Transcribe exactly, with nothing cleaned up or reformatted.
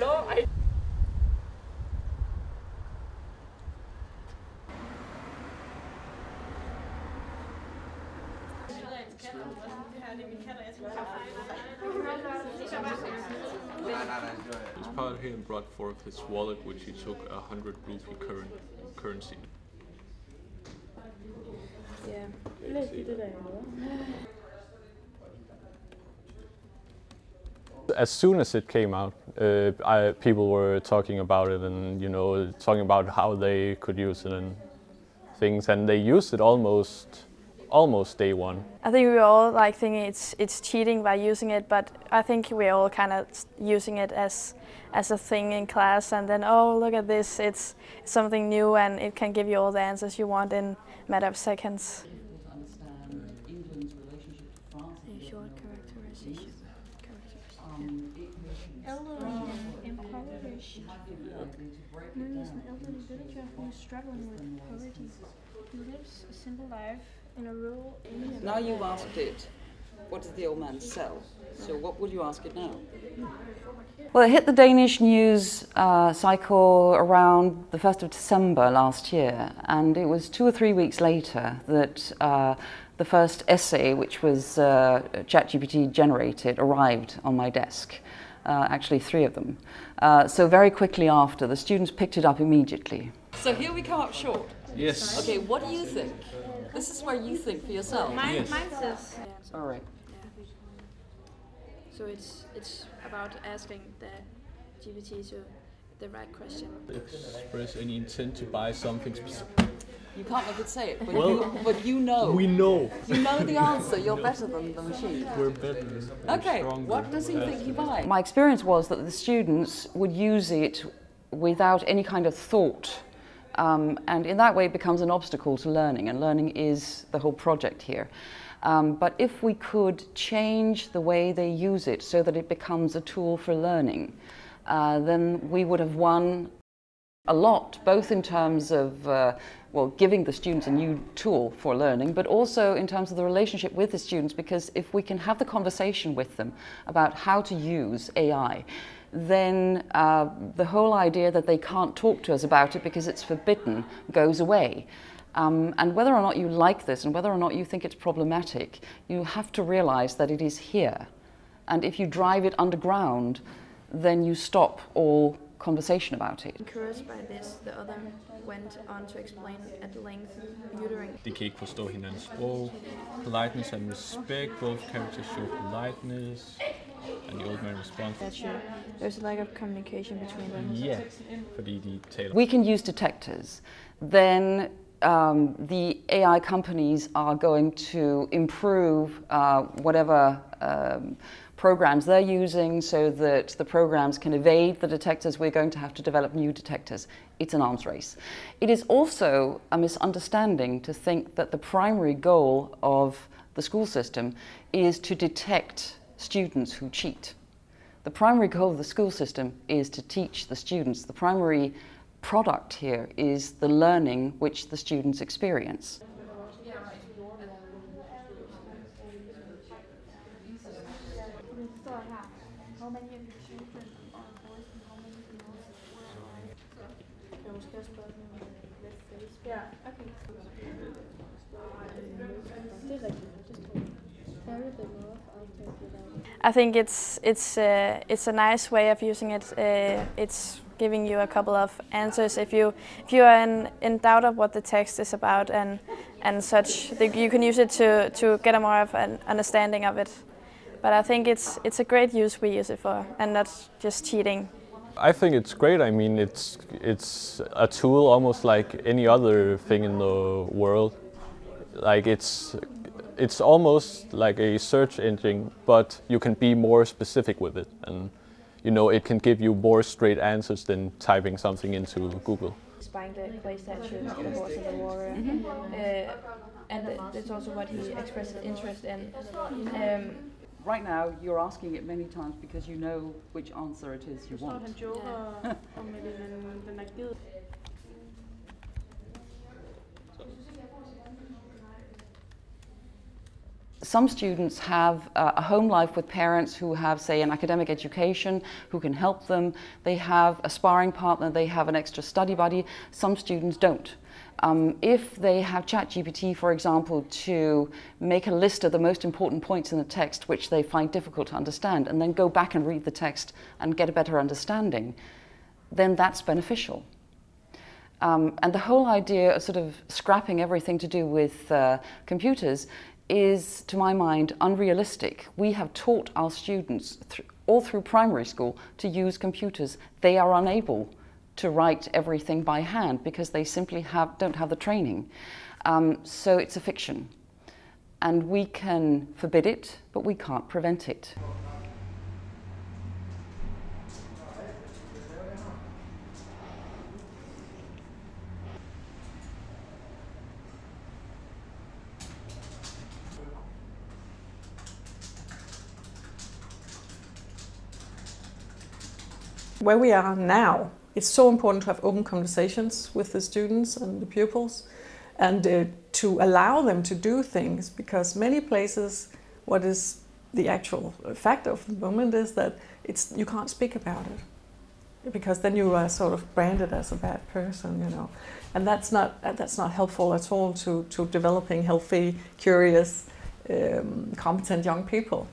No, I... Parhim brought forth his wallet, which he took a hundred rupee current currency. Yeah. As soon as it came out, uh, I, people were talking about it, and you know, talking about how they could use it and things, and they used it almost. almost day one. I think we all like thinking it's it's cheating by using it, but I think we're all kind of using it as as a thing in class, and then, oh, look at this, it's something new and it can give you all the answers you want in a matter of seconds. Maybe he's an elderly villager who is struggling with poverty. He lives a simple life in a rural area. Now you asked it, what does the old man sell? So what would you ask it now? Well, it hit the Danish news uh, cycle around the first of December last year, and it was two or three weeks later that uh, the first essay, which was uh, ChatGPT generated, arrived on my desk. Uh, actually three of them. Uh, so very quickly after, the students picked it up immediately. So here we come up short. Yes. Okay, what do you think? This is where you think for yourself. Mine, yes. Mine says... All right. So it's, it's about asking the G P T to the right question. Express any intent to buy something specific. You can't make it say it, but, well, you, but you know. We know. You know the answer. You're better than the machine. We're better. We're okay, stronger. What does he think he buys? My experience was that the students would use it without any kind of thought. Um, and in that way, it becomes an obstacle to learning, and learning is the whole project here. Um, but if we could change the way they use it so that it becomes a tool for learning, uh, then we would have won a lot, both in terms of uh, well, giving the students a new tool for learning, but also in terms of the relationship with the students, because if we can have the conversation with them about how to use A I, then uh, the whole idea that they can't talk to us about it because it's forbidden goes away. Um, and whether or not you like this and whether or not you think it's problematic, you have to realize that it is here. And if you drive it underground, then you stop all conversation about it. Encouraged by this, the other went on to explain at length uttering. De kan ikke forstå hinandens sprog. Politeness and respect, both characters show politeness, and the old man responds. That's true. There's a lack of communication between them. Yeah, fordi de taler. We can use detectors. Then um, the A I companies are going to improve uh, whatever um, programs they're using so that the programs can evade the detectors. We're going to have to develop new detectors. It's an arms race. It is also a misunderstanding to think that the primary goal of the school system is to detect students who cheat. The primary goal of the school system is to teach the students. The primary product here is the learning which the students experience. How many of your children are boys and how many girls were? Yeah, okay. I think it's it's uh, it's a nice way of using it. Uh, it's giving you a couple of answers if you if you are in, in doubt of what the text is about and and such. You can use it to to get a more of an understanding of it. But I think it's it's a great use we use it for, and not just cheating. I think it's great. I mean, it's it's a tool almost like any other thing in the world. Like it's it's almost like a search engine, but you can be more specific with it, and you know, it can give you more straight answers than typing something into Google. Buying the clay statues, the horse and the water, mm-hmm. uh, and that's also what he expressed interest in. Um, Right now, you're asking it many times because you know which answer it is you want. some students have uh, a home life with parents who have, say, an academic education, who can help them. They have a sparring partner, they have an extra study buddy. Some students don't. Um, if they have ChatGPT, for example, to make a list of the most important points in the text which they find difficult to understand, and then go back and read the text and get a better understanding, then that's beneficial. Um, and the whole idea of sort of scrapping everything to do with uh, computers is, to my mind, unrealistic. We have taught our students, th- all through primary school, to use computers. They are unable to write everything by hand because they simply have, don't have the training. Um, so it's a fiction. And we can forbid it, but we can't prevent it. Where we are now, it's so important to have open conversations with the students and the pupils, and uh, to allow them to do things, because many places, what is the actual fact of the moment is that it's, you can't speak about it, because then you are sort of branded as a bad person, you know, and that's not that's not helpful at all to to developing healthy, curious, um, competent young people.